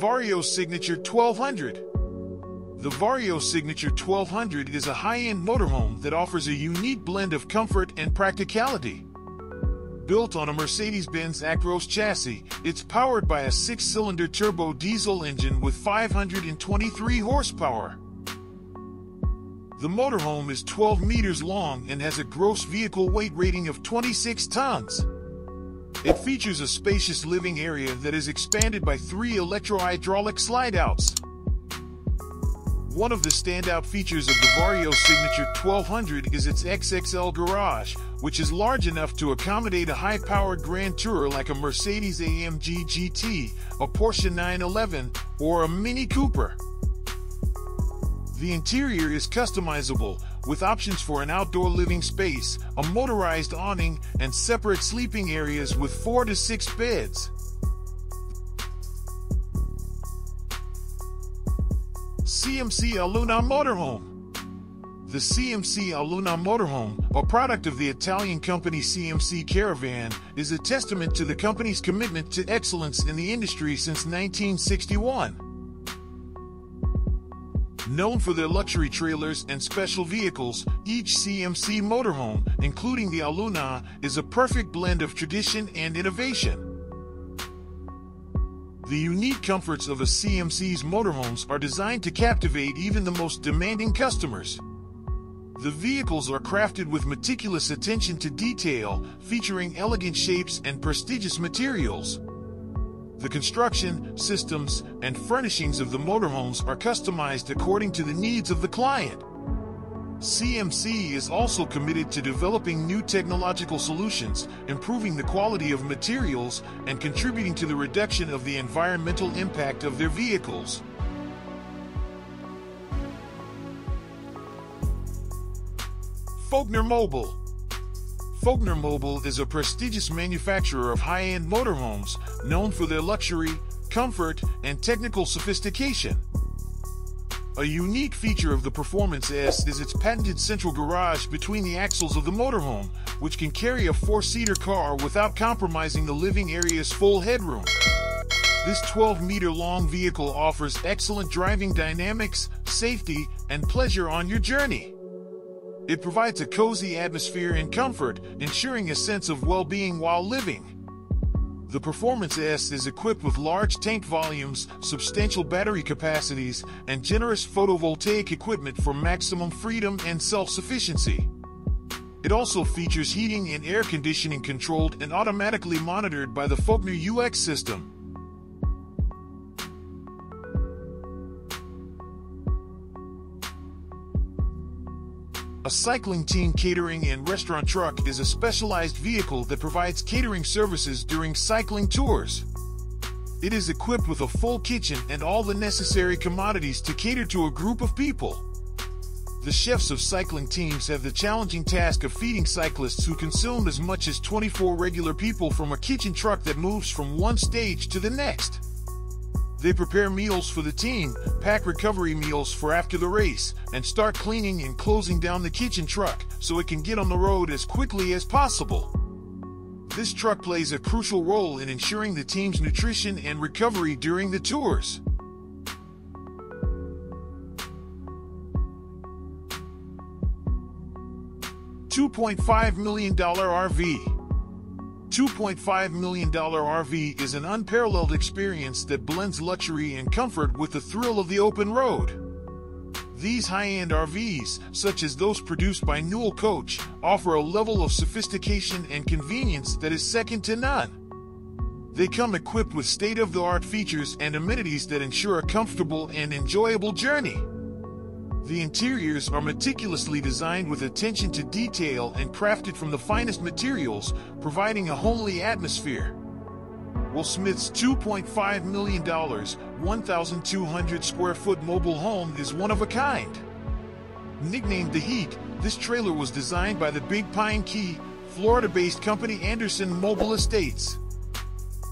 Vario Signature 1200. The Vario Signature 1200 is a high-end motorhome that offers a unique blend of comfort and practicality. Built on a Mercedes-Benz Actros chassis, it's powered by a 6-cylinder turbo diesel engine with 523 horsepower. The motorhome is 12 meters long and has a gross vehicle weight rating of 26 tons. It features a spacious living area that is expanded by 3 electro-hydraulic slide-outs. One of the standout features of the Vario Signature 1200 is its XXL garage, which is large enough to accommodate a high-powered grand tourer like a Mercedes-AMG GT, a Porsche 911, or a Mini Cooper. The interior is customizable, with options for an outdoor living space, a motorized awning, and separate sleeping areas with 4 to 6 beds. CMC Aluna Motorhome. The CMC Aluna Motorhome, a product of the Italian company CMC Caravan, is a testament to the company's commitment to excellence in the industry since 1961. Known for their luxury trailers and special vehicles, each CMC motorhome, including the Aluna, is a perfect blend of tradition and innovation. The unique comforts of a CMC's motorhomes are designed to captivate even the most demanding customers. The vehicles are crafted with meticulous attention to detail, featuring elegant shapes and prestigious materials. The construction, systems, and furnishings of the motorhomes are customized according to the needs of the client. CMC is also committed to developing new technological solutions, improving the quality of materials, and contributing to the reduction of the environmental impact of their vehicles. Faulkner Mobil. Volkner Mobil is a prestigious manufacturer of high-end motorhomes, known for their luxury, comfort, and technical sophistication. A unique feature of the Performance S is its patented central garage between the axles of the motorhome, which can carry a 4-seater car without compromising the living area's full headroom. This 12-meter-long vehicle offers excellent driving dynamics, safety, and pleasure on your journey. It provides a cozy atmosphere and comfort, ensuring a sense of well-being while living. The Performance S is equipped with large tank volumes, substantial battery capacities, and generous photovoltaic equipment for maximum freedom and self-sufficiency. It also features heating and air conditioning controlled and automatically monitored by the Faulkner UX system. A cycling team catering and restaurant truck is a specialized vehicle that provides catering services during cycling tours. It is equipped with a full kitchen and all the necessary commodities to cater to a group of people. The chefs of cycling teams have the challenging task of feeding cyclists who consume as much as 24 regular people from a kitchen truck that moves from one stage to the next. They prepare meals for the team, pack recovery meals for after the race, and start cleaning and closing down the kitchen truck so it can get on the road as quickly as possible. This truck plays a crucial role in ensuring the team's nutrition and recovery during the tours. $2.5 million RV. $2.5 million RV is an unparalleled experience that blends luxury and comfort with the thrill of the open road. These high-end RVs, such as those produced by Newell Coach, offer a level of sophistication and convenience that is second to none. They come equipped with state-of-the-art features and amenities that ensure a comfortable and enjoyable journey. The interiors are meticulously designed with attention to detail and crafted from the finest materials, providing a homely atmosphere. Will Smith's $2.5 million, 1,200-square-foot mobile home is one of a kind. Nicknamed The Heat, this trailer was designed by the Big Pine Key, Florida-based company Anderson Mobile Estates.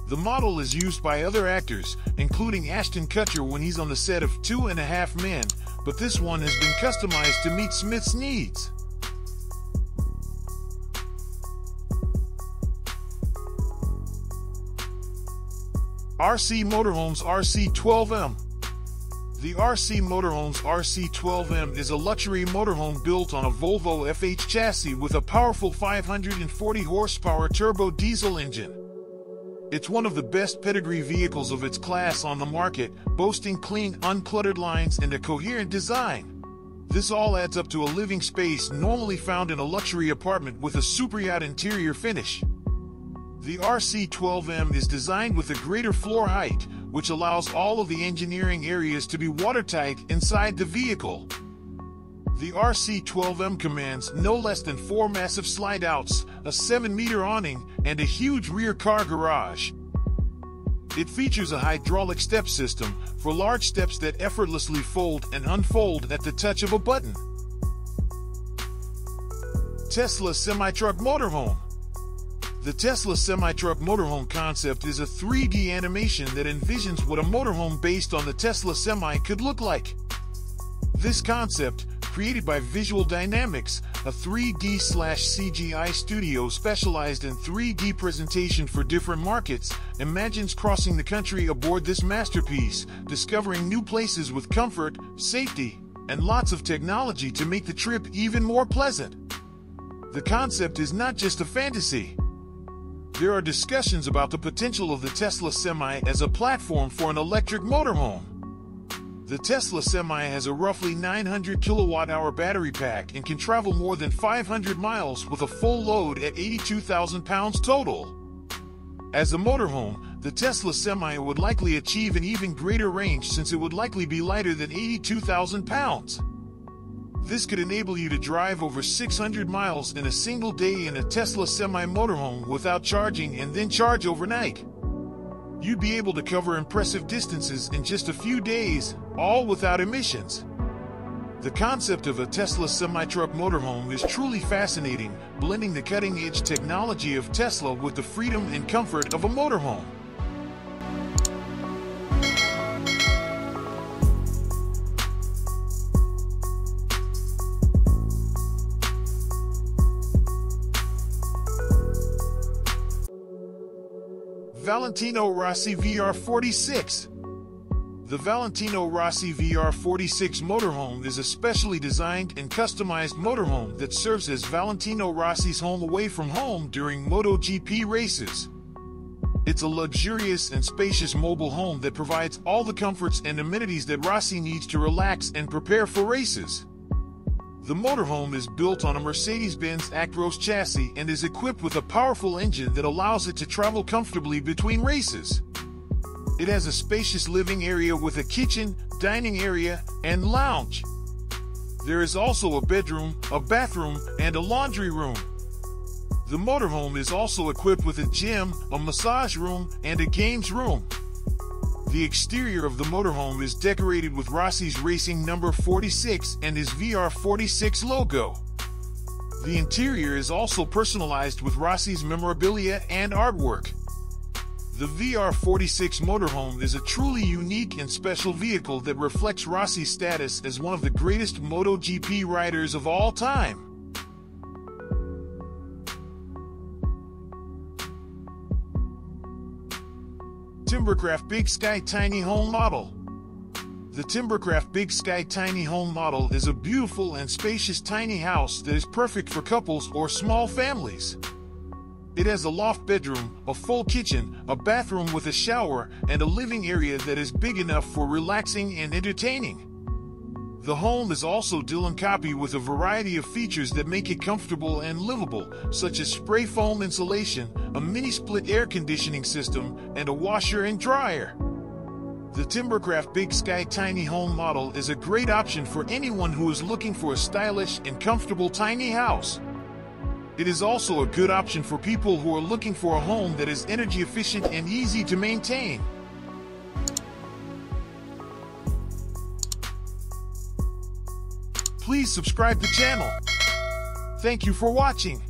The model is used by other actors, including Ashton Kutcher when he's on the set of Two and a Half Men, but this one has been customized to meet Smith's needs. RC Motorhomes RC12M. The RC Motorhomes RC12M is a luxury motorhome built on a Volvo FH chassis with a powerful 540 horsepower turbo diesel engine. It's one of the best pedigree vehicles of its class on the market, boasting clean, uncluttered lines and a coherent design. This all adds up to a living space normally found in a luxury apartment with a superyacht interior finish. The RC12M is designed with a greater floor height, which allows all of the engineering areas to be watertight inside the vehicle. The RC12M commands no less than 4 massive slide-outs, a 7-meter awning, and a huge rear car garage. It features a hydraulic step system for large steps that effortlessly fold and unfold at the touch of a button. Tesla Semi-Truck Motorhome. The Tesla Semi-Truck Motorhome concept is a 3D animation that envisions what a motorhome based on the Tesla Semi could look like. This concept, created by Visual Dynamics, a 3D/CGI studio specialized in 3D presentation for different markets, imagines crossing the country aboard this masterpiece, discovering new places with comfort, safety, and lots of technology to make the trip even more pleasant. The concept is not just a fantasy. There are discussions about the potential of the Tesla Semi as a platform for an electric motorhome. The Tesla Semi has a roughly 900 kilowatt-hour battery pack and can travel more than 500 miles with a full load at 82,000 pounds total. As a motorhome, the Tesla Semi would likely achieve an even greater range since it would likely be lighter than 82,000 pounds. This could enable you to drive over 600 miles in a single day in a Tesla Semi motorhome without charging and then charge overnight. You'd be able to cover impressive distances in just a few days, all without emissions. The concept of a Tesla Semi-Truck motorhome is truly fascinating, blending the cutting-edge technology of Tesla with the freedom and comfort of a motorhome. Valentino Rossi VR46. The Valentino Rossi VR46 motorhome is a specially designed and customized motorhome that serves as Valentino Rossi's home away from home during MotoGP races. It's a luxurious and spacious mobile home that provides all the comforts and amenities that Rossi needs to relax and prepare for races. The motorhome is built on a Mercedes-Benz Actros chassis and is equipped with a powerful engine that allows it to travel comfortably between races. It has a spacious living area with a kitchen, dining area, and lounge. There is also a bedroom, a bathroom, and a laundry room. The motorhome is also equipped with a gym, a massage room, and a games room. The exterior of the motorhome is decorated with Rossi's racing number 46 and his VR46 logo. The interior is also personalized with Rossi's memorabilia and artwork. The VR46 motorhome is a truly unique and special vehicle that reflects Rossi's status as one of the greatest MotoGP riders of all time. Timbercraft Big Sky Tiny Home Model. The Timbercraft Big Sky Tiny Home Model is a beautiful and spacious tiny house that is perfect for couples or small families. It has a loft bedroom, a full kitchen, a bathroom with a shower, and a living area that is big enough for relaxing and entertaining. The home is also Dylan Copy with a variety of features that make it comfortable and livable, such as spray foam insulation, a mini-split air conditioning system, and a washer and dryer. The Timbercraft Big Sky Tiny Home Model is a great option for anyone who is looking for a stylish and comfortable tiny house. It is also a good option for people who are looking for a home that is energy efficient and easy to maintain. Please subscribe to the channel. Thank you for watching.